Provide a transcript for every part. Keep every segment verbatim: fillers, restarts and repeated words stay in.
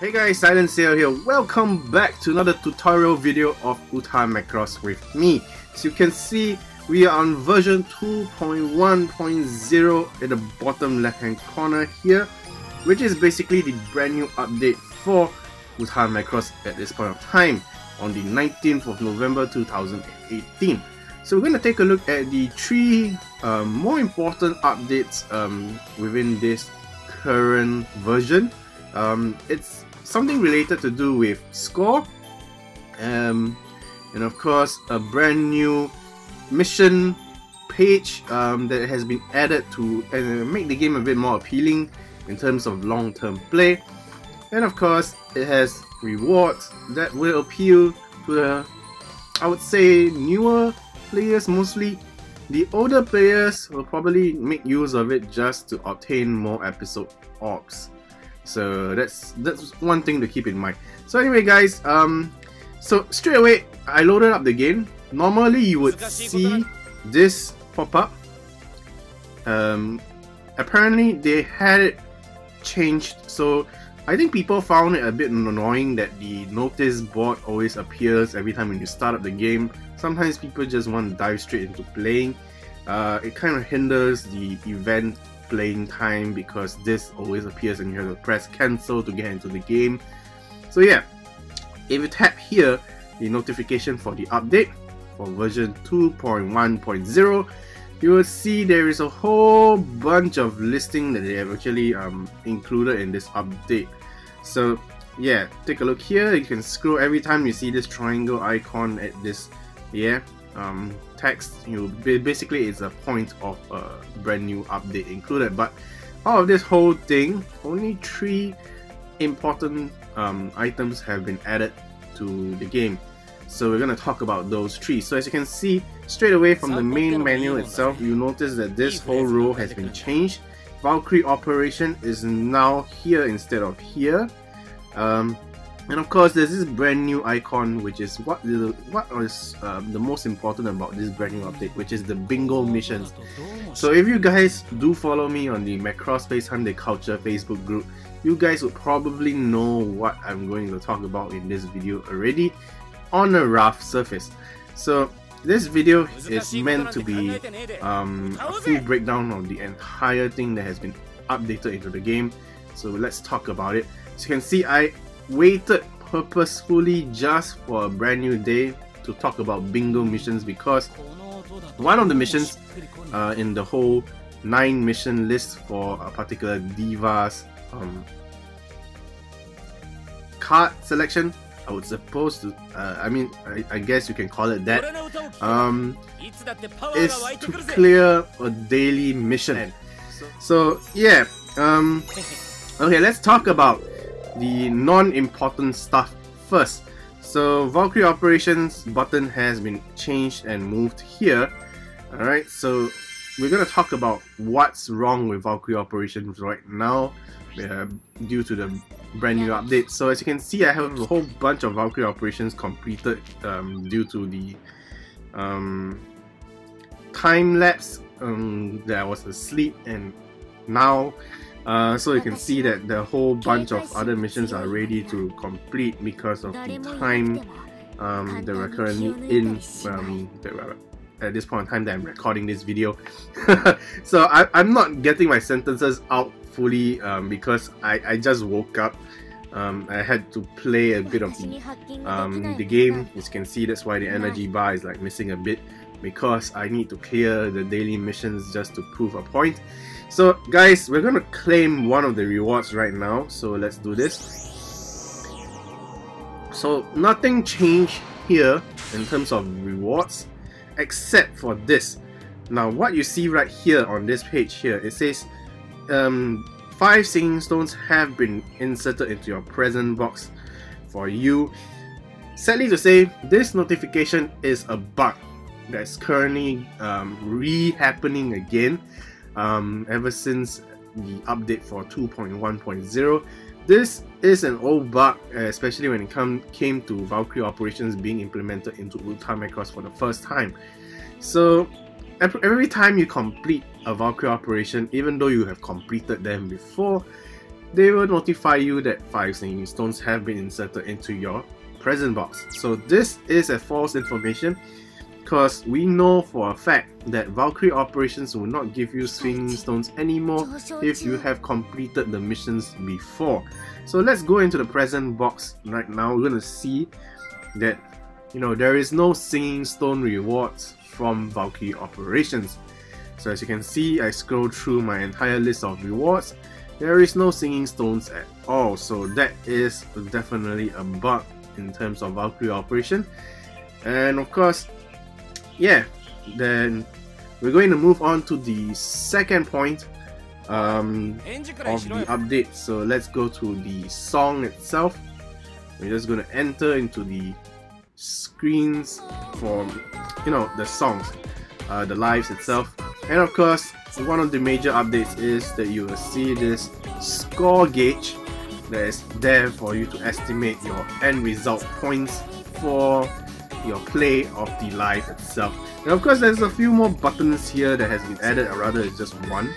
Hey guys, Silent Sale here. Welcome back to another tutorial video of Uta Macross with me. As you can see, we are on version two point one point zero at the bottom left hand corner here, which is basically the brand new update for Uta Macross at this point of time on the nineteenth of November two thousand eighteen. So we're going to take a look at the three uh, more important updates um, within this current version. Um, it's something related to do with score, um, and of course a brand new mission page um, that has been added to uh, make the game a bit more appealing in terms of long-term play, and of course it has rewards that will appeal to the, I would say, newer players mostly. The older players will probably make use of it just to obtain more episode orbs. So that's that's one thing to keep in mind. So anyway guys, um, so straight away I loaded up the game. Normally you would see this pop up. Um, apparently they had it changed, so I think people found it a bit annoying that the notice board always appears every time when you start up the game. Sometimes people just want to dive straight into playing. Uh, it kind of hinders the event playing time because this always appears and you have to press cancel to get into the game. So yeah, if you tap here, the notification for the update for version two point one point zero, you will see there is a whole bunch of listing that they have actually um, included in this update. So yeah, take a look here. You can scroll every time you see this triangle icon at this yeah um, text. You basically, it's a point of a uh, brand new update included. But out of this whole thing, only three important um, items have been added to the game. So we're gonna talk about those three. So as you can see, straight away from the main menu itself, you notice that this whole row has been changed. Valkyrie operation is now here instead of here, um, and of course there's this brand new icon, which is what the, what is um, the most important about this brand new update, which is the bingo missions. So if you guys do follow me on the Macross Space Time Deculture Facebook group, you guys would probably know what I'm going to talk about in this video already, on a rough surface. So this video is meant to be um, a full breakdown of the entire thing that has been updated into the game. So let's talk about it. As you can see, I waited purposefully just for a brand new day to talk about bingo missions, because one of the missions uh, in the whole nine mission list for a particular diva's um, card selection, I was supposed to, uh, I mean, I, I guess you can call it that, um, is to clear a daily mission. So yeah, um, okay, let's talk about the non-important stuff first. So Valkyrie Operations button has been changed and moved here. Alright, so we're going to talk about what's wrong with Valkyrie Operations right now uh, due to the brand new update. So as you can see, I have a whole bunch of Valkyrie operations completed um, due to the um, time lapse um, that I was asleep and now. Uh, so you can see that the whole bunch of other missions are ready to complete because of the time um, that we're currently in um, that we're at this point in time that I'm recording this video. So I, I'm not getting my sentences out fully um, because I, I just woke up. um, I had to play a bit of the, um, the game. As you can see, that's why the energy bar is like missing a bit, because I need to clear the daily missions just to prove a point. So guys, we're gonna claim one of the rewards right now, so let's do this. So nothing changed here in terms of rewards except for this. Now what you see right here on this page here, it says um, five singing stones have been inserted into your present box for you. Sadly to say, this notification is a bug that's currently um, re-happening again um, ever since the update for two point one point zero. This is an old bug, especially when it come, came to Valkyrie operations being implemented into Uta Macross for the first time. So every time you complete a Valkyrie operation, even though you have completed them before, They will notify you that five singing stones have been inserted into your present box. So this is a false information, because we know for a fact that Valkyrie operations will not give you singing stones anymore if you have completed the missions before. So let's go into the present box right now. We're gonna see that, you know, there is no singing stone rewards from Valkyrie operations. So as you can see, I scroll through my entire list of rewards. There is no singing stones at all, so that is definitely a bug in terms of Valkyrie operation. And of course, yeah, then we're going to move on to the second point um, of the update. So let's go to the song itself. We're just going to enter into the screens for, you know, the songs, uh, the lives itself. And of course, one of the major updates is that you will see this score gauge that is there for you to estimate your end result points for your play of the live itself. And of course, there's a few more buttons here that has been added, or rather it's just one.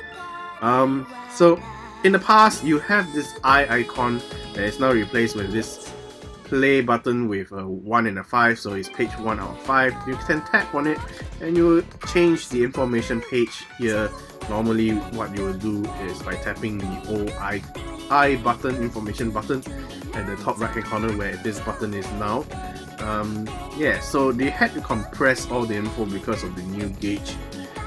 Um, so in the past, you have this eye icon that is now replaced with this play button with a one and a five, so it's page one out of five. You can tap on it and you will change the information page here. Normally what you will do is by tapping the O I I button, information button, at the top right hand corner where this button is now. Um, yeah, so they had to compress all the info because of the new gauge,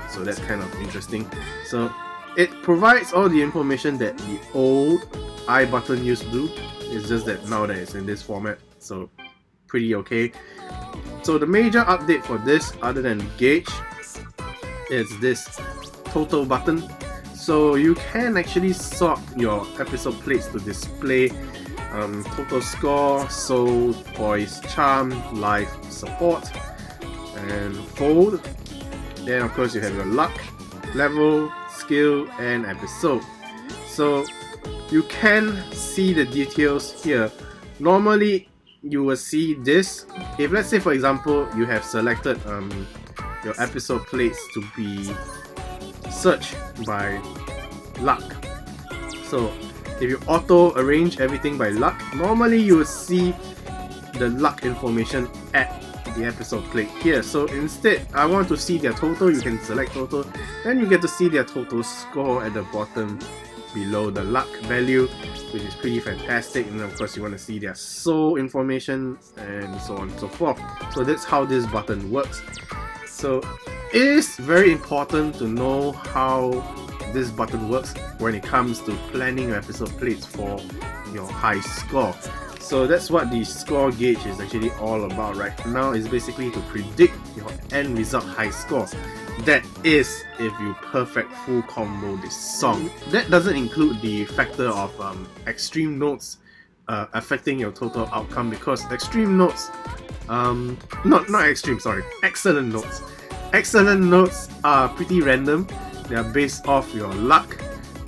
so that's kind of interesting. So it provides all the information that the old I button used to do. It's just that now that it's in this format, so pretty okay. So the major update for this, other than gauge, is this total button. So you can actually sort your episode plates to display um, total score, soul, poise, charm, life, support, and fold. Then of course you have your luck, level, skill, and episode. So you can see the details here. Normally you will see this if, let's say for example, you have selected um, your episode plates to be search by luck. So if you auto arrange everything by luck, normally you will see the luck information at the episode plate here. So instead, I want to see their total. You can select total, then you get to see their total score at the bottom below the luck value, which is pretty fantastic. And of course you want to see their soul information and so on and so forth. So that's how this button works. So it is very important to know how this button works when it comes to planning your episode plates for your high score. So that's what the score gauge is actually all about right now. It's basically to predict your end result high score. That is if you perfect full combo this song. That doesn't include the factor of um, extreme notes uh, affecting your total outcome, because extreme notes, um, not, not extreme, sorry, excellent notes. Excellent notes are pretty random. They are based off your luck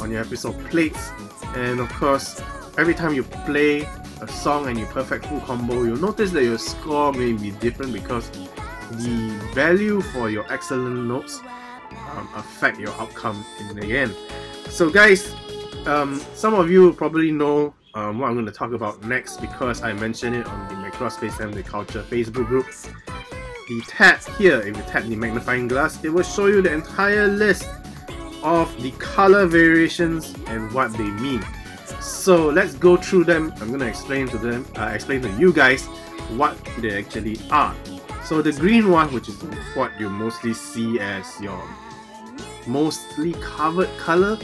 on your episode plates, and of course every time you play a song and you perfect full combo, you'll notice that your score may be different because the value for your excellent notes um, affect your outcome in the end. So guys, um, some of you probably know um, what I'm going to talk about next because I mentioned it on the Macross Space Time Deculture Facebook group. The tab here, if you tap the magnifying glass, it will show you the entire list of the color variations and what they mean. So let's go through them. I'm gonna explain to them, uh, explain to you guys what they actually are. So the green one, which is what you mostly see as your mostly covered color,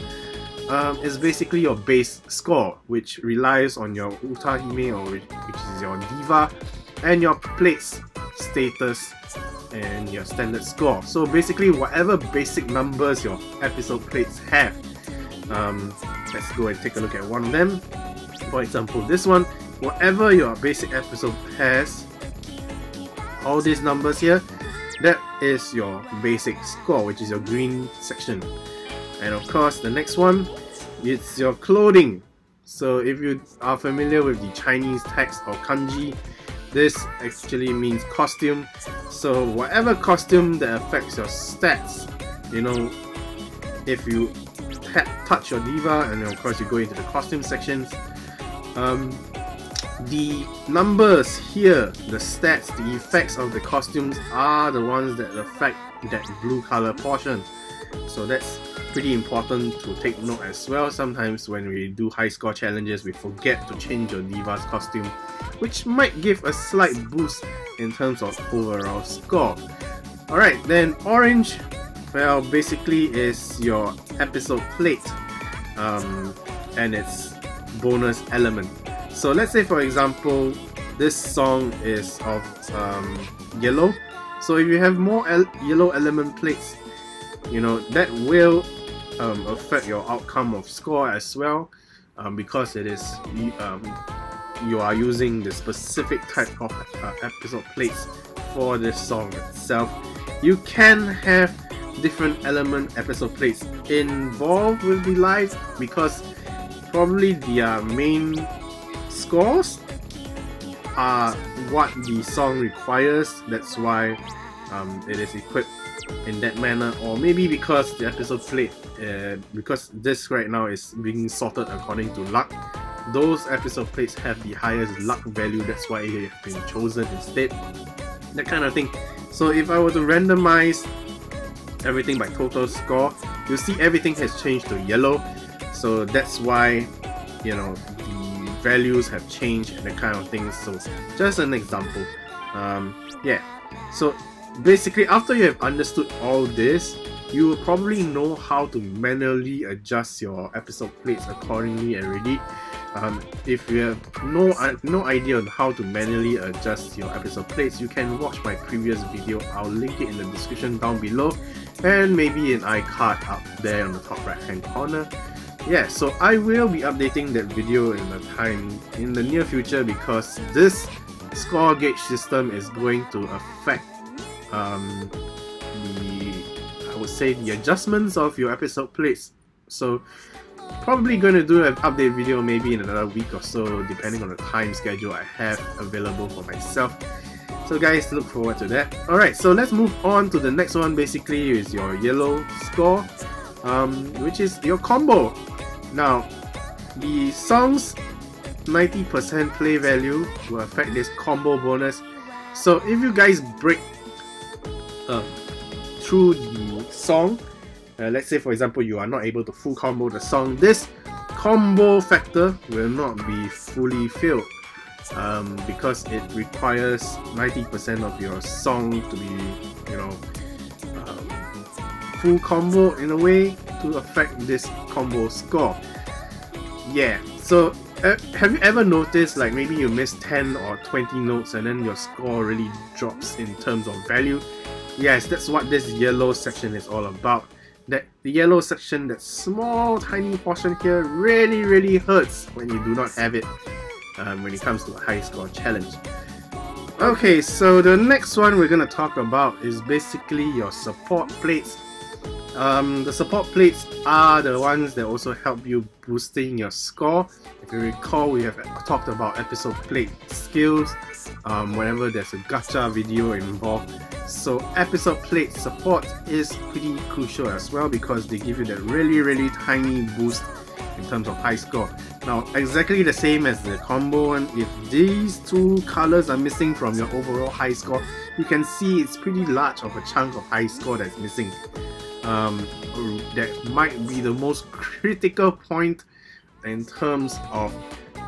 um, is basically your base score, which relies on your Uta Hime, or which is your diva, and your plates, status, and your standard score. So basically whatever basic numbers your episode plates have. Um, let's go and take a look at one of them. For example, this one, whatever your basic episode has, all these numbers here, that is your basic score, which is your green section. And of course the next one, it's your clothing. So if you are familiar with the Chinese text or kanji, this actually means costume. So whatever costume that affects your stats, you know, if you pat, touch your diva, and then of course you go into the costume sections. Um, the numbers here, the stats, the effects of the costumes are the ones that affect that blue color portion. So that's pretty important to take note as well. Sometimes when we do high score challenges, we forget to change your diva's costume, which might give a slight boost in terms of overall score. Alright, then orange, well, basically is your episode plate, um, and its bonus element. So let's say, for example, this song is of um, yellow. So if you have more el yellow element plates, you know, that will um, affect your outcome of score as well, um, because it is um, you are using the specific type of uh, episode plates for this song itself. You can have different element episode plates involved with the lives, because probably their main scores are what the song requires. That's why um, it is equipped in that manner, or maybe because the episode plate, uh, because this right now is being sorted according to luck, those episode plates have the highest luck value, that's why it has been chosen instead, that kind of thing. So if I were to randomize everything by total score, you'll see everything has changed to yellow, so that's why, you know, the values have changed and that kind of thing. So just an example. Um, yeah, so basically, after you have understood all this, you will probably know how to manually adjust your episode plates accordingly already. Um, if you have no, uh, no idea on how to manually adjust your episode plates, you can watch my previous video. I'll link it in the description down below, and maybe an iCard up there on the top right hand corner. Yeah, so I will be updating that video in the time in the near future, because this score gauge system is going to affect Um, the, I would say, the adjustments of your episode plates. So probably going to do an update video maybe in another week or so, depending on the time schedule I have available for myself. So guys, look forward to that. Alright, so let's move on to the next one. Basically is your yellow score, um, which is your combo. Now, the song's ninety percent play value will affect this combo bonus. So if you guys break Uh, through the song, uh, let's say for example you are not able to full combo the song, this combo factor will not be fully filled, um, because it requires ninety percent of your song to be, you know, um, full combo in a way to affect this combo score. Yeah, so uh, have you ever noticed, like, maybe you miss ten or twenty notes and then your score really drops in terms of value? Yes, that's what this yellow section is all about. That the yellow section, that small tiny portion here, really really hurts when you do not have it, um, when it comes to a high score challenge. Okay, so the next one we're going to talk about is basically your support plates. Um, the support plates are the ones that also help you boosting your score. If you recall, we have talked about episode plate skills um, whenever there's a gacha video involved. So episode plate support is pretty crucial as well, because they give you that really really tiny boost in terms of high score. Now, exactly the same as the combo one, if these two colors are missing from your overall high score, you can see it's pretty large of a chunk of high score that's missing. Um, that might be the most critical point in terms of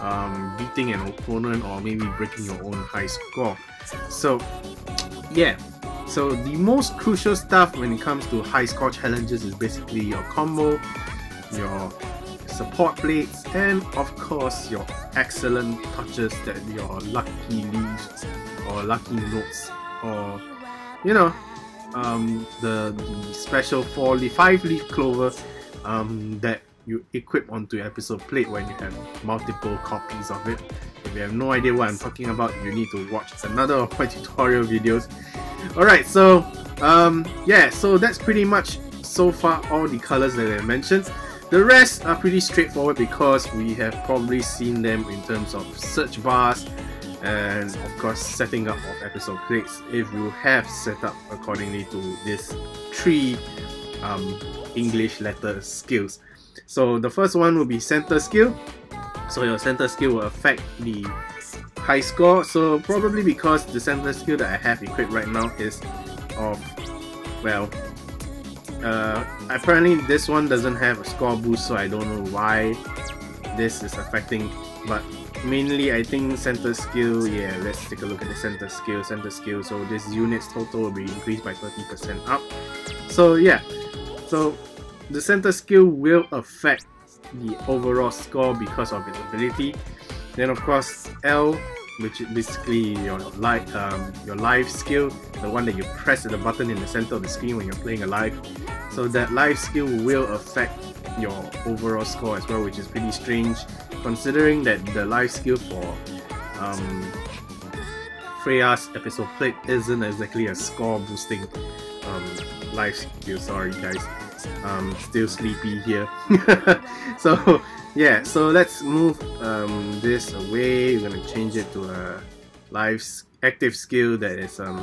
um, beating an opponent, or maybe breaking your own high score. So yeah, so the most crucial stuff when it comes to high score challenges is basically your combo, your support plates, and of course your excellent touches, that your lucky leaves or lucky notes, or, you know, um, the, the special four leaf, five leaf clover um, that you equip onto your episode plate when you have multiple copies of it. If you have no idea what I'm talking about, you need to watch another of my tutorial videos. Alright, so um, yeah, so that's pretty much so far all the colors that I mentioned. The rest are pretty straightforward, because we have probably seen them in terms of search bars, and of course setting up of episode plates, if you have set up accordingly to these three um, English letter skills. So the first one will be center skill. So your center skill will affect the high score. So probably because the center skill that I have equipped right now is of, well, uh, apparently this one doesn't have a score boost, so I don't know why this is affecting, but mainly I think center skill. Yeah, let's take a look at the center skill. Center skill. So this unit's total will be increased by thirty percent up. So yeah, so the center skill will affect the overall score because of its ability. Then of course L, which is basically your life, um, your life skill, the one that you press at the button in the center of the screen when you're playing a live. So that life skill will affect your overall score as well, which is pretty strange considering that the life skill for um, Freya's episode plate isn't exactly a score boosting um, life skill. Sorry guys, um, still sleepy here. So yeah, so let's move um, this away. We're gonna change it to a life active skill that is um,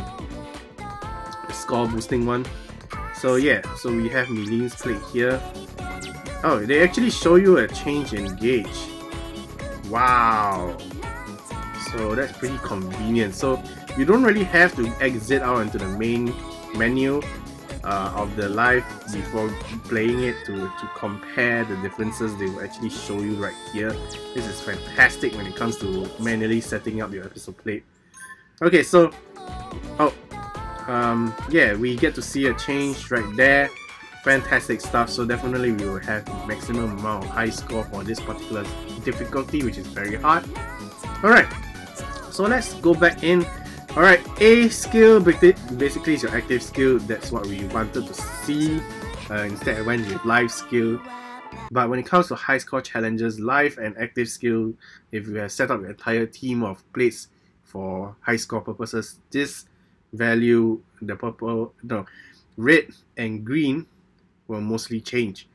a score boosting one. So yeah, so we have Milene's plate here. Oh, they actually show you a change in gauge. Wow. So that's pretty convenient. So you don't really have to exit out into the main menu uh, of the live before playing it to, to compare the differences. They will actually show you right here. This is fantastic when it comes to manually setting up your episode plate. Okay, so, oh, um, yeah, we get to see a change right there. Fantastic stuff. So definitely we will have the maximum amount of high score for this particular difficulty, which is very hard. Alright, so let's go back in. Alright, A skill basically is your active skill. That's what we wanted to see. Uh, instead I went with life skill. But when it comes to high score challenges, life and active skill, if you have set up your entire team of plates for high score purposes, this value, the purple, no, red and green, will mostly change.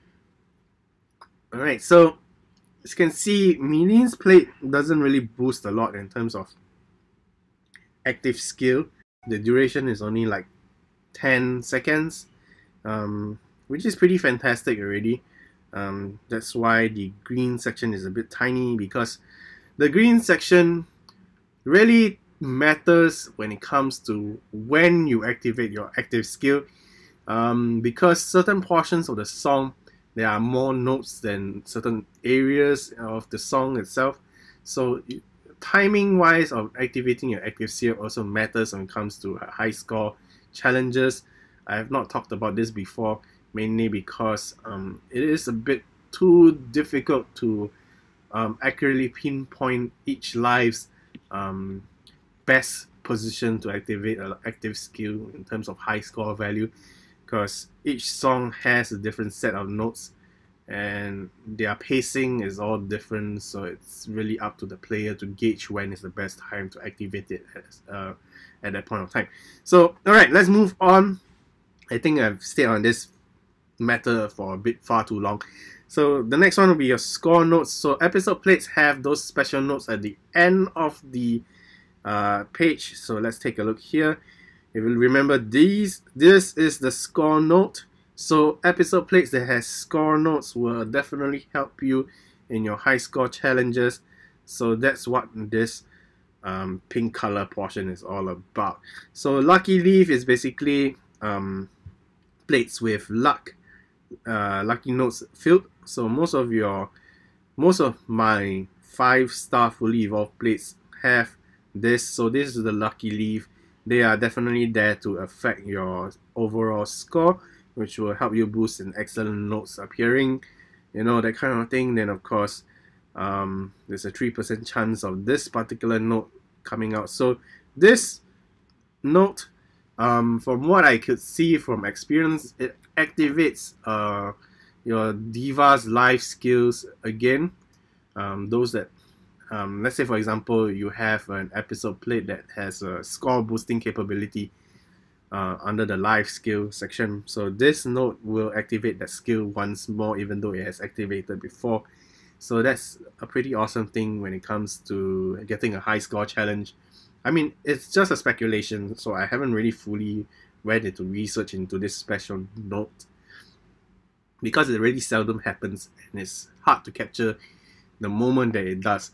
Alright, so as you can see, Milene's plate doesn't really boost a lot in terms of active skill. The duration is only like ten seconds, um, which is pretty fantastic already. Um, that's why the green section is a bit tiny, because the green section really matters when it comes to when you activate your active skill. Um, because certain portions of the song, there are more notes than certain areas of the song itself. So timing wise of activating your active skill also matters when it comes to high score challenges. I have not talked about this before, mainly because um, it is a bit too difficult to um, accurately pinpoint each live's um, best position to activate an active skill in terms of high score value, because each song has a different set of notes and their pacing is all different, so it's really up to the player to gauge when is the best time to activate it as, uh, at that point of time. So alright, let's move on. I think I've stayed on this matter for a bit far too long. So the next one will be your score notes. So episode plates have those special notes at the end of the uh, page. So let's take a look here. If you remember these, this is the score note. So episode plates that has score notes will definitely help you in your high score challenges. So that's what this um, pink color portion is all about. So Lucky Leaf is basically um, plates with luck, uh, lucky notes filled. So most of your, most of my five star fully evolved plates have this. So this is the Lucky Leaf. They are definitely there to affect your overall score, which will help you boost in excellent notes appearing, you know, that kind of thing. Then of course, um, there's a three percent chance of this particular note coming out. So this note, um, from what I could see from experience, it activates uh, your Diva's life skills again. Um, those that Um, let's say for example you have an episode plate that has a score boosting capability uh, under the life skill section. So this note will activate that skill once more, even though it has activated before. So that's a pretty awesome thing when it comes to getting a high score challenge. I mean, it's just a speculation, so I haven't really fully read it to research into this special note. because it really seldom happens and it's hard to capture the moment that it does.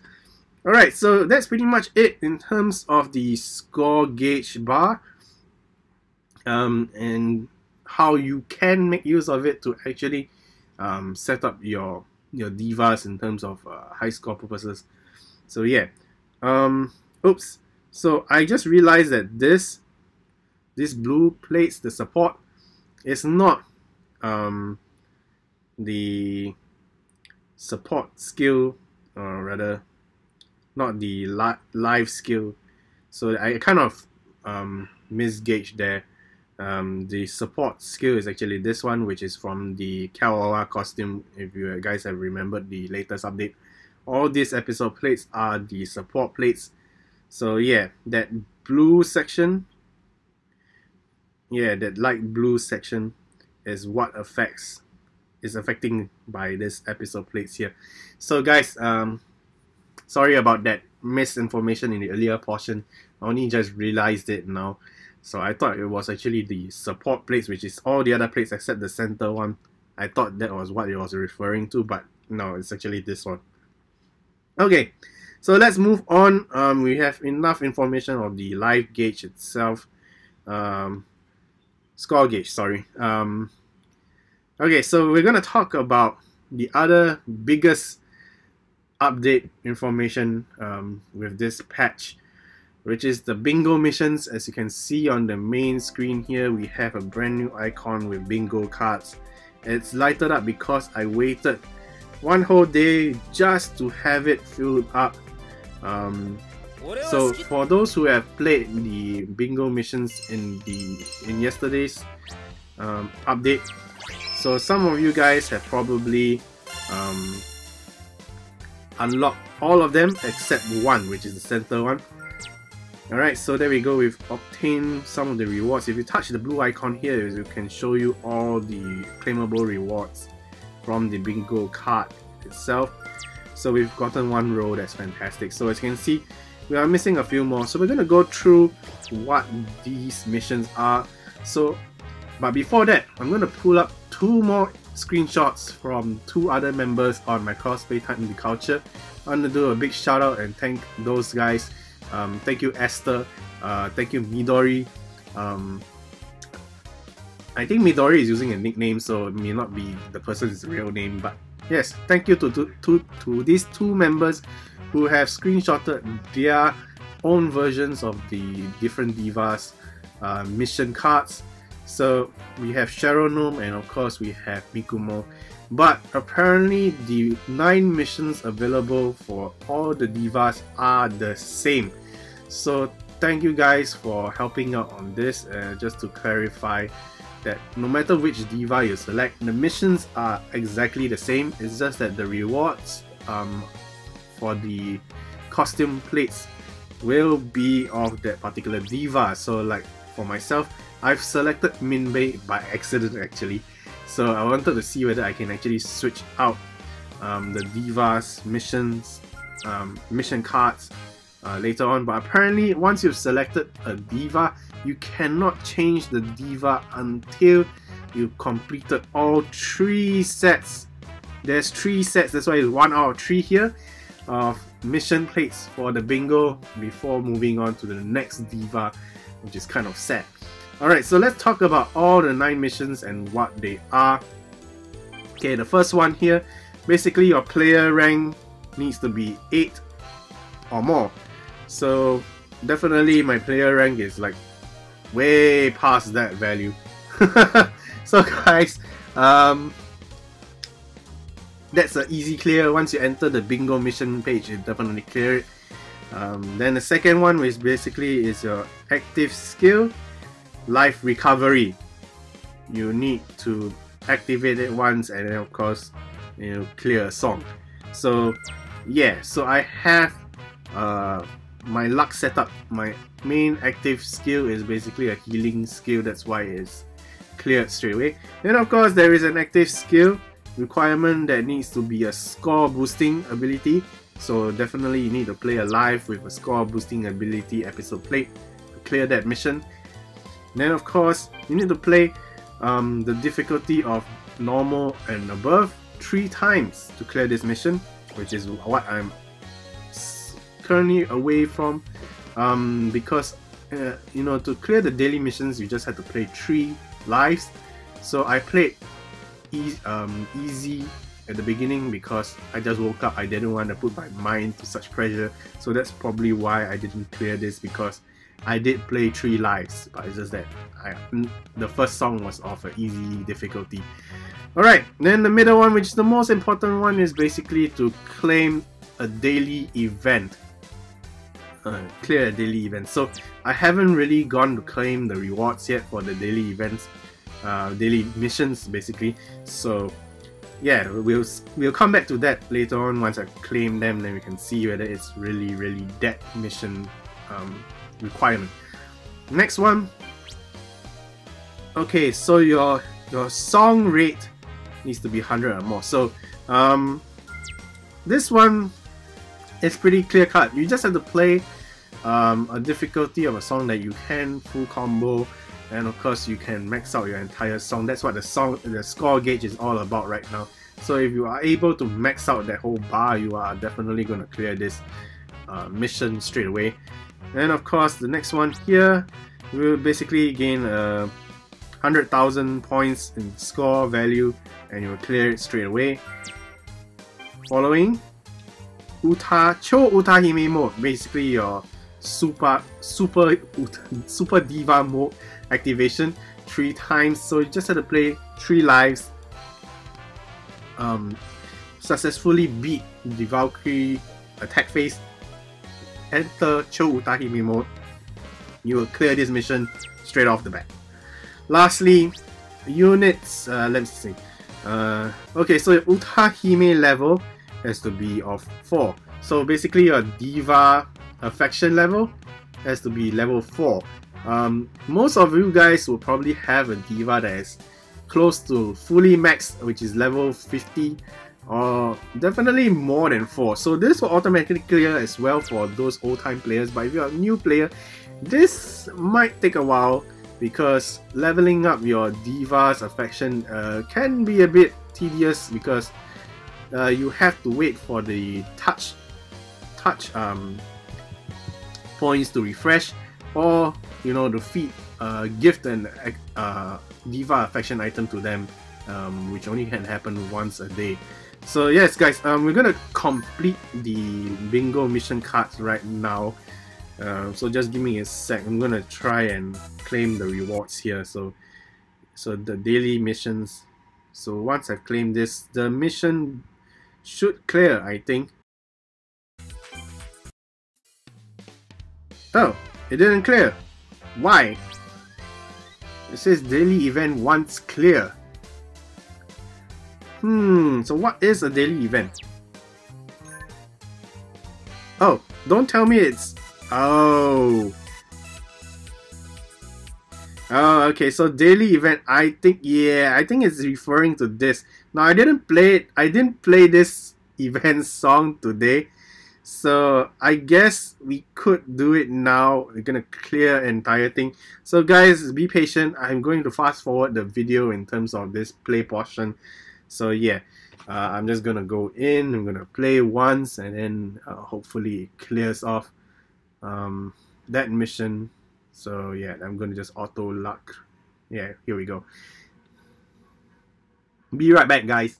Alright, so that's pretty much it in terms of the score gauge bar, um, and how you can make use of it to actually um, set up your your divas in terms of uh, high score purposes. So yeah, um, oops. So I just realized that this this blue plates, the support, is not um, the support skill, or rather, not the li live skill. So I kind of um, misgauged there. Um, the support skill is actually this one, which is from the Kawawa costume, if you guys have remembered the latest update. All these episode plates are the support plates. So yeah, that blue section, yeah, that light blue section is what affects, is affecting by this episode plates here. So guys, um, sorry about that misinformation in the earlier portion. I only just realized it now. So I thought it was actually the support plates, which is all the other plates except the center one. I thought that was what it was referring to, but no, it's actually this one. Okay, so let's move on. Um, we have enough information of the live gauge itself. Um, score gauge, sorry. Um, okay, so we're going to talk about the other biggest update information um, with this patch, which is the bingo missions. As you can see on the main screen here, we have a brand new icon with bingo cards. It's lighted up because I waited one whole day just to have it filled up. Um, so for those who have played the bingo missions in the in yesterday's um, update, so some of you guys have probably um, unlock all of them except one, which is the center one. Alright, so there we go. We've obtained some of the rewards. If you touch the blue icon here, it can show you all the claimable rewards from the bingo card itself. So we've gotten one row. That's fantastic. So as you can see, we are missing a few more. So we're going to go through what these missions are. So, but before that, I'm going to pull up two more screenshots from two other members on Macross Space Time Deculture. I'm going to do a big shout out and thank those guys. Um, thank you Esther, uh, thank you Midori. um, I think Midori is using a nickname, so it may not be the person's real name, but yes, thank you to, to, to, to these two members who have screenshotted their own versions of the different divas uh, mission cards. So we have Sheryl Nome and of course we have Mikumo. But apparently the nine missions available for all the divas are the same. So thank you guys for helping out on this. Uh, just to clarify that no matter which diva you select, the missions are exactly the same. It's just that the rewards um, for the costume plates will be of that particular diva. So like for myself, I've selected Minmei by accident actually, so I wanted to see whether I can actually switch out um, the divas missions, um, mission cards uh, later on, but apparently once you've selected a diva, you cannot change the diva until you've completed all three sets. There's three sets, that's why it's one out of three here, of mission plates for the bingo before moving on to the next diva, which is kind of sad. Alright, so let's talk about all the nine missions and what they are. Okay, the first one here, basically your player rank needs to be eight or more. So definitely my player rank is like way past that value. So guys, um, that's an easy clear. Once you enter the bingo mission page, you definitely clear it. Um, then the second one, which basically is your active skill, life recovery. You need to activate it once and then of course, you know, clear a song. So yeah, so I have uh, my luck setup. My main active skill is basically a healing skill, that's why it's cleared straight away. Then of course there is an active skill requirement that needs to be a score boosting ability, so definitely you need to play a live with a score boosting ability episode plate to clear that mission. Then of course, you need to play um, the difficulty of normal, and above three times to clear this mission, which is what I'm currently away from, um, because uh, you know, to clear the daily missions you just had to play three lives. So I played e um, easy at the beginning because I just woke up, I didn't want to put my mind to such pressure, so that's probably why I didn't clear this, because I did play three lives, but it's just that I, the first song was of an easy difficulty. Alright, then the middle one, which is the most important one, is basically to claim a daily event. Uh, clear a daily event. So I haven't really gone to claim the rewards yet for the daily events, uh, daily missions basically. So yeah, we'll we'll come back to that later on. Once I claim them, then we can see whether it's really really that mission um, requirement. Next one. Okay, so your your song rate needs to be one hundred or more. So um, this one. It's pretty clear cut. You just have to play um, a difficulty of a song that you can full combo, and of course you can max out your entire song. That's what the song, the score gauge is all about right now. So if you are able to max out that whole bar, you are definitely going to clear this uh, mission straight away. And of course the next one here will basically gain uh, one hundred thousand points in score value, and you will clear it straight away. Following. Uta Cho Uta Hime mode, basically your super super super diva mode activation three times. So you just have to play three lives, um, successfully beat the Valkyrie attack phase, enter Cho Uta Hime mode. You will clear this mission straight off the bat. Lastly, units. Uh, let me see. Uh, okay, so Uta Hime level has to be of four. So basically your diva affection level has to be level four. Um, most of you guys will probably have a diva that is close to fully maxed, which is level fifty, or definitely more than four. So this will automatically clear as well for those old time players, but if you're a new player, this might take a while because leveling up your diva's affection uh, can be a bit tedious, because Uh, you have to wait for the touch touch um, points to refresh, or you know, the feat uh, gift and uh, diva affection item to them, um, which only can happen once a day. So yes guys, um, we're gonna complete the bingo mission cards right now, uh, so just give me a sec. I'm gonna try and claim the rewards here. So so the daily missions, so once I've claimed this, the mission should clear, I think. Oh, it didn't clear. Why? It says daily event once clear. Hmm, so what is a daily event? Oh, don't tell me it's... Oh. Oh, okay, so daily event, I think, yeah, I think it's referring to this. Now, I didn't play it, I didn't play this event song today, so I guess we could do it now. We're gonna clear the entire thing. So guys, be patient, I'm going to fast forward the video in terms of this play portion. So yeah, uh, I'm just gonna go in, I'm gonna play once, and then uh, hopefully it clears off um, that mission. So yeah, I'm gonna just auto luck. Yeah, here we go. Be right back, guys.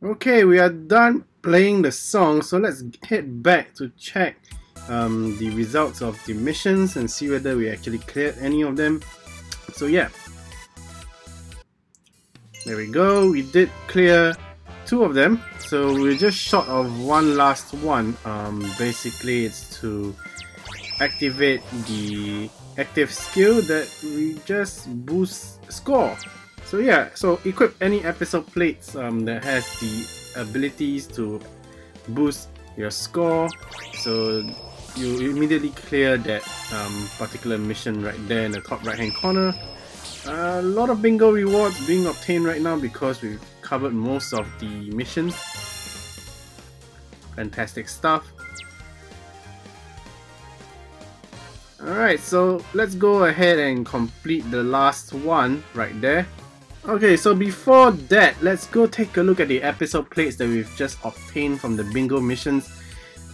Okay, we are done playing the song, so let's head back to check um, the results of the missions and see whether we actually cleared any of them. So yeah. There we go, we did clear two of them, so we're just short of one last one. Um, basically it's to activate the active skill that we just boost score. So yeah, so equip any episode plates um, that has the abilities to boost your score, so you immediately clear that um, particular mission right there in the top right hand corner. A lot of bingo rewards being obtained right now because we've covered most of the missions. Fantastic stuff. Alright, so let's go ahead and complete the last one right there. Okay, so before that, let's go take a look at the episode plates that we've just obtained from the bingo missions.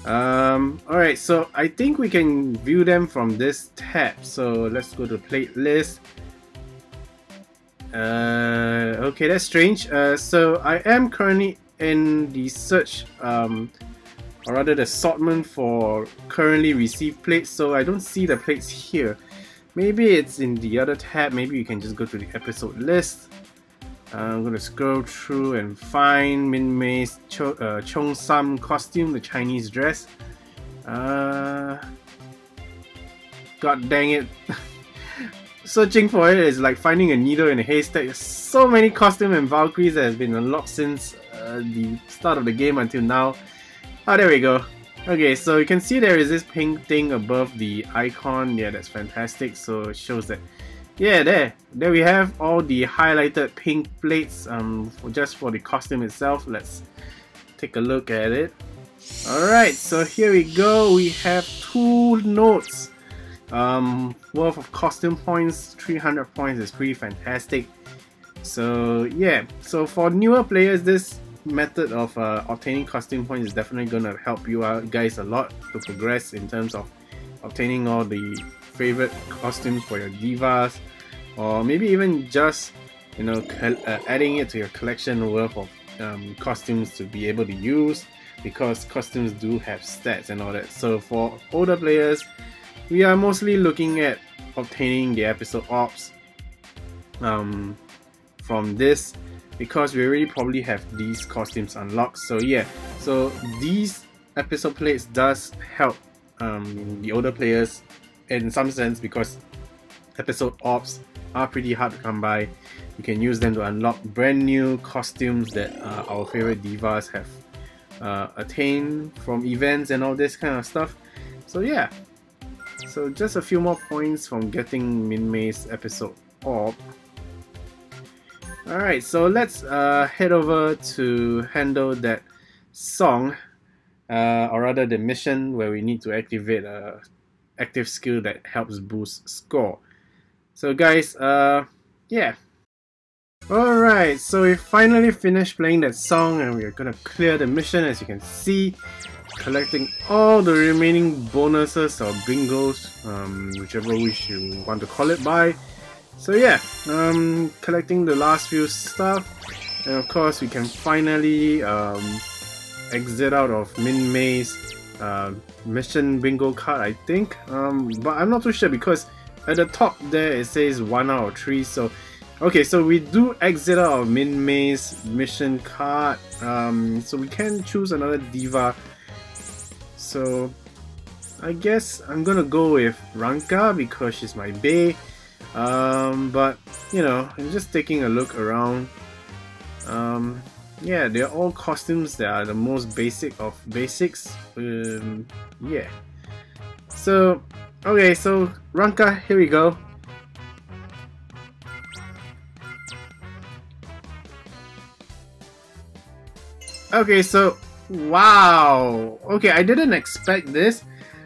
Um, Alright, so I think we can view them from this tab. So let's go to plate list. Uh, okay, that's strange. Uh, so I am currently in the search, um, or rather the assortment for currently received plates, so I don't see the plates here. Maybe it's in the other tab, maybe you can just go to the episode list. Uh, I'm going to scroll through and find Minmei's Cho uh, Cheongsam costume, the Chinese dress. Uh, God dang it. Searching for it is like finding a needle in a haystack. There's so many costumes and Valkyries that have been unlocked since uh, the start of the game until now. Oh, there we go. Okay, so you can see there is this pink thing above the icon. Yeah, that's fantastic. So it shows that. Yeah, there. There we have all the highlighted pink plates um, for just for the costume itself. Let's take a look at it. Alright, so here we go. We have two notes. Um, worth of costume points, three hundred points is pretty fantastic. So yeah, so for newer players, this method of uh, obtaining costume points is definitely going to help you out guys a lot to progress in terms of obtaining all the favorite costumes for your divas, or maybe even just, you know, uh, adding it to your collection worth of um, costumes to be able to use, because costumes do have stats and all that. So for older players, we are mostly looking at obtaining the episode ops um, from this, because we already probably have these costumes unlocked. So yeah, so these episode plates does help um, the older players in some sense, because episode ops are pretty hard to come by. You can use them to unlock brand new costumes that uh, our favorite divas have uh, attained from events and all this kind of stuff. So yeah. So just a few more points from getting Minmei's episode orb. Alright, so let's uh, head over to handle that song, uh, or rather the mission where we need to activate a active skill that helps boost score. So guys, uh, yeah. Alright, so we finally finished playing that song and we're gonna clear the mission, as you can see, collecting all the remaining bonuses or bingos, um, whichever wish you want to call it by. So yeah, um, collecting the last few stuff, and of course we can finally um, exit out of Minmei's uh, mission bingo card, I think, um, but I'm not too sure because at the top there it says one out of three. So okay, so we do exit out of Minmei's mission card, um, so we can choose another diva. So I guess I'm gonna go with Ranka because she's my bae. Um, but you know, I'm just taking a look around. Um, yeah, they're all costumes that are the most basic of basics. Um, yeah. So okay, so Ranka, here we go. Okay, so. Wow, okay, I didn't expect this.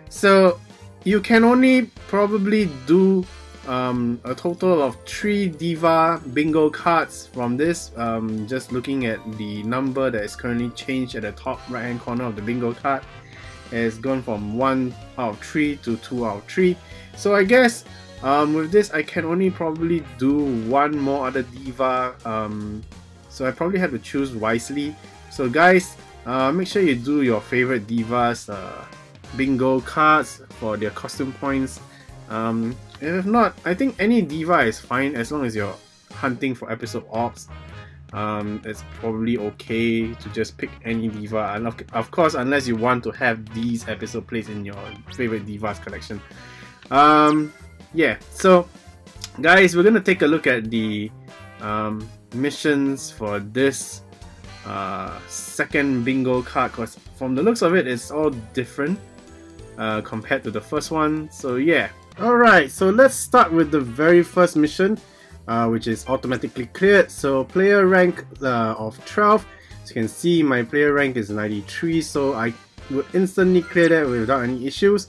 So you can only probably do um, a total of three diva bingo cards from this, um, just looking at the number that is currently changed at the top right hand corner of the bingo card. It's gone from one out of three to two out of three. So I guess um, with this I can only probably do one more other diva, um, so I probably have to choose wisely. So guys, Uh, make sure you do your favorite divas uh, bingo cards for their costume points. Um, and if not, I think any diva is fine as long as you're hunting for episode ops. Um, it's probably okay to just pick any diva, and of, of course, unless you want to have these episode plates in your favorite divas collection. Um, yeah, so guys, we're gonna take a look at the um, missions for this. Uh, second bingo card, because from the looks of it, it's all different uh, compared to the first one. So yeah, alright, so let's start with the very first mission, uh, which is automatically cleared. So player rank uh, of twelve, as you can see my player rank is ninety-three, so I would instantly clear that without any issues.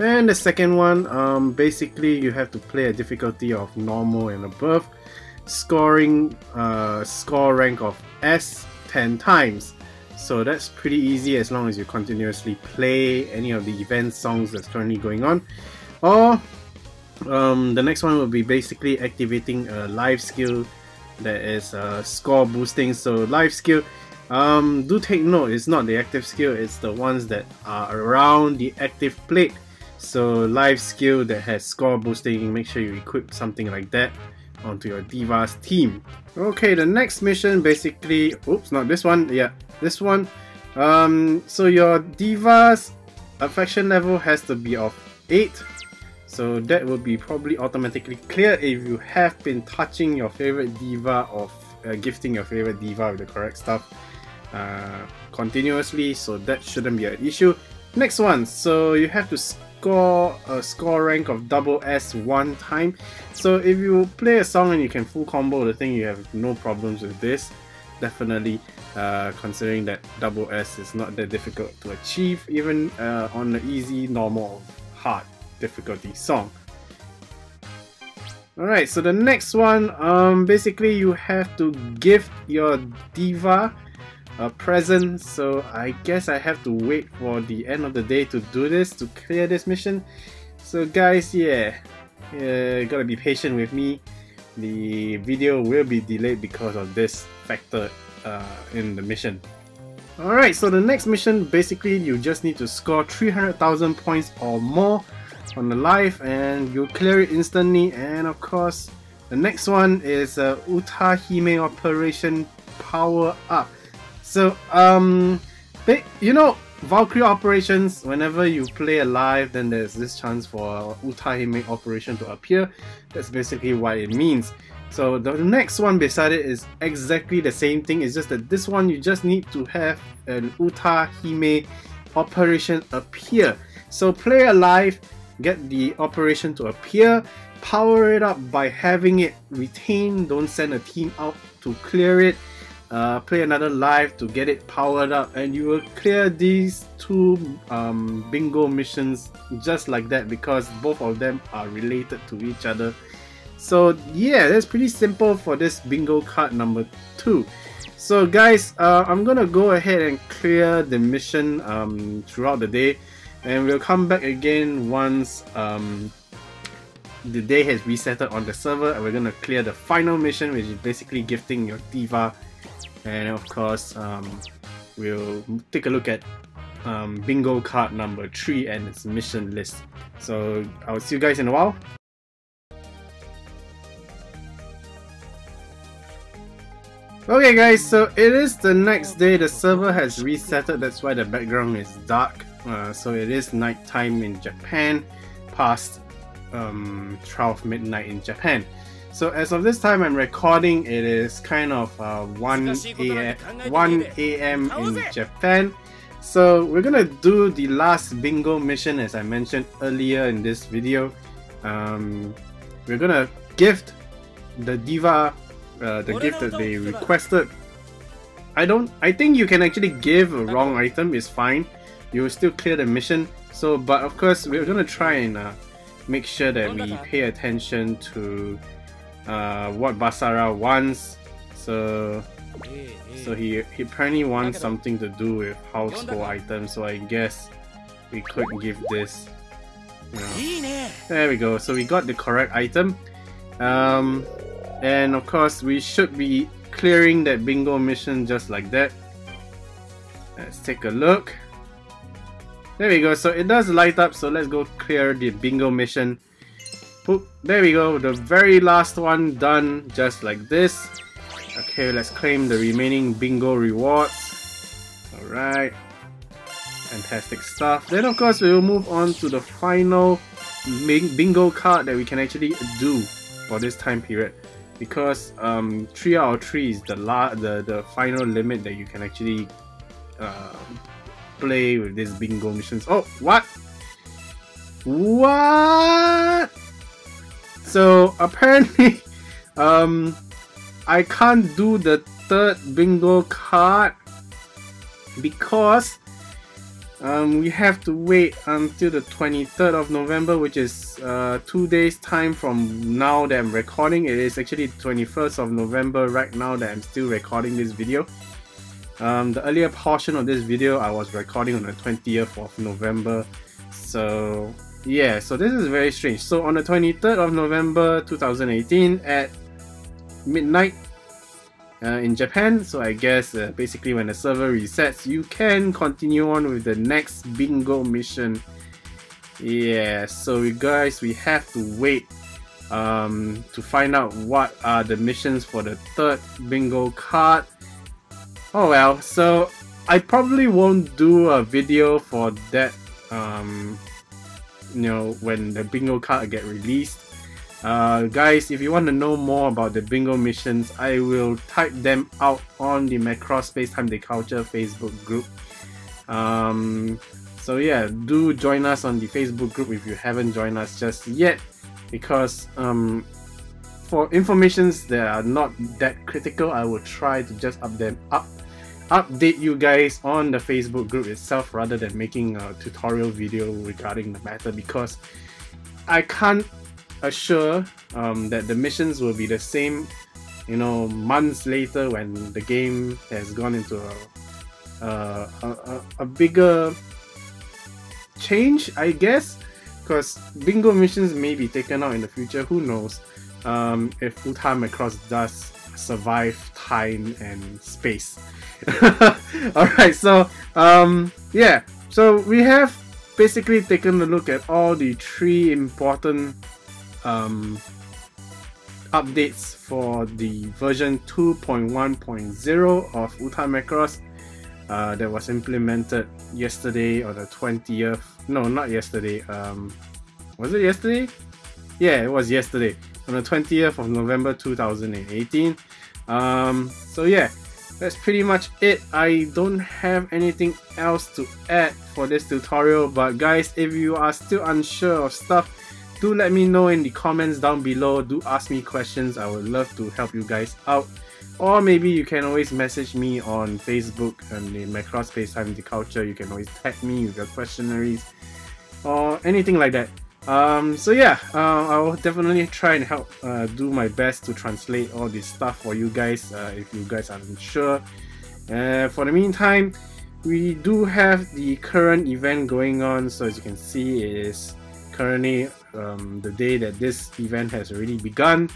And the second one, um, basically you have to play a difficulty of normal and above, scoring uh, score rank of S ten times. So that's pretty easy as long as you continuously play any of the event songs that's currently going on. Or um, the next one will be basically activating a life skill that is uh, score boosting. So life skill, um, do take note, it's not the active skill, it's the ones that are around the active plate. So life skill that has score boosting, make sure you equip something like that onto your Diva's team. Okay, the next mission basically, oops, not this one, yeah, this one. Um, so your Diva's affection level has to be of eight, so that will be probably automatically clear if you have been touching your favorite Diva or uh, gifting your favorite Diva with the correct stuff uh, continuously, so that shouldn't be an issue. Next one, so you have to score a score rank of double S one time. So if you play a song and you can full combo the thing, you have no problems with this. Definitely, uh, considering that double S is not that difficult to achieve, even uh, on the easy, normal, hard difficulty song. Alright, so the next one, um, basically you have to gift your Diva a present, so I guess I have to wait for the end of the day to do this, to clear this mission. So guys, yeah, yeah, gotta be patient with me. The video will be delayed because of this factor uh, in the mission. Alright, so the next mission, basically you just need to score three hundred thousand points or more on the life and you'll clear it instantly. And of course, the next one is uh, Uta Hime Operation Power Up. So, um, they, you know, Valkyrie operations, whenever you play a live, then there's this chance for Uta Hime operation to appear. That's basically what it means. So the next one beside it is exactly the same thing, it's just that this one you just need to have an Uta Hime operation appear. So play a live, get the operation to appear, power it up by having it retained, don't send a team out to clear it. Uh, play another live to get it powered up and you will clear these two um, bingo missions just like that because both of them are related to each other. So yeah, that's pretty simple for this bingo card number two. So guys, uh, I'm gonna go ahead and clear the mission um, throughout the day and we'll come back again once um, the day has resetted on the server and we're gonna clear the final mission, which is basically gifting your Diva. And of course, um, we'll take a look at um, bingo card number three and its mission list. So I'll see you guys in a while. Okay guys, so it is the next day, the server has resetted, that's why the background is dark. Uh, so it is night time in Japan, past um, twelve midnight in Japan. So as of this time I'm recording, it is kind of uh, one A M in Japan. So we're gonna do the last bingo mission as I mentioned earlier in this video. Um, we're gonna gift the Diva uh, the gift that they requested. I don't. I think you can actually give a wrong item, it's fine. You will still clear the mission. So, but of course we're gonna try and uh, make sure that we pay attention to Uh, what Basara wants. So so he, he apparently wants something to do with household items, so I guess we could give this, you know. There we go, so we got the correct item, um, and of course we should be clearing that bingo mission just like that. Let's take a look. There we go, so it does light up, so let's go clear the bingo mission. There we go, the very last one done just like this. Okay, let's claim the remaining bingo rewards. Alright, fantastic stuff. Then of course we will move on to the final bingo card that we can actually do for this time period, because um, three out of three is the, la the, the final limit that you can actually uh, play with these bingo missions. Oh, what? What? So apparently, um, I can't do the third bingo card because Um, we have to wait until the twenty-third of November, which is uh, two days time from now that I'm recording. It is actually the twenty-first of November right now that I'm still recording this video. Um, the earlier portion of this video I was recording on the twentieth of November. So yeah, so this is very strange. So on the twenty-third of November two thousand eighteen at midnight Uh, in Japan, so I guess uh, basically when the server resets, you can continue on with the next bingo mission. Yeah, so we guys, we have to wait um, to find out what are the missions for the third bingo card. Oh well, so I probably won't do a video for that, um, you know, when the bingo card get released. Uh, guys, if you want to know more about the bingo missions, I will type them out on the Macross Space Time Deculture Facebook group. Um, so yeah, do join us on the Facebook group if you haven't joined us just yet, because um, for informations that are not that critical, I will try to just up them up, update you guys on the Facebook group itself rather than making a tutorial video regarding the matter, because I can't assure um, that the missions will be the same, you know, months later when the game has gone into a, uh, a, a bigger change, I guess, because bingo missions may be taken out in the future, who knows, um, if Uta Macross does survive time and space. Alright, so um, yeah, so we have basically taken a look at all the three important Um, updates for the version two point one point zero of Uta Macross uh, that was implemented yesterday or the twentieth. No, not yesterday. Um, was it yesterday? Yeah, it was yesterday on the twentieth of November two thousand eighteen. Um, so yeah, that's pretty much it. I don't have anything else to add for this tutorial. But guys, if you are still unsure of stuff, do let me know in the comments down below. Do ask me questions. I would love to help you guys out. Or maybe you can always message me on Facebook and the Macross Space Time Deculture. You can always tag me with your questionnaires or anything like that. Um, so yeah, uh, I will definitely try and help uh, do my best to translate all this stuff for you guys uh, if you guys are unsure. Uh, for the meantime, we do have the current event going on. So as you can see, it is currently um, the day that this event has already begun,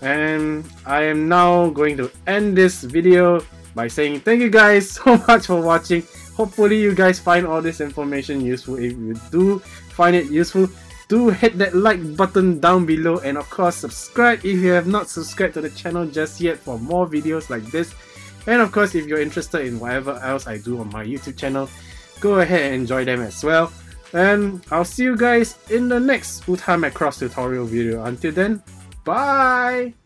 and I am now going to end this video by saying thank you guys so much for watching. Hopefully you guys find all this information useful. If you do find it useful, do hit that like button down below, and of course subscribe if you have not subscribed to the channel just yet for more videos like this. And of course, if you're interested in whatever else I do on my YouTube channel, go ahead and enjoy them as well. And I'll see you guys in the next Uta Macross tutorial video. Until then, bye!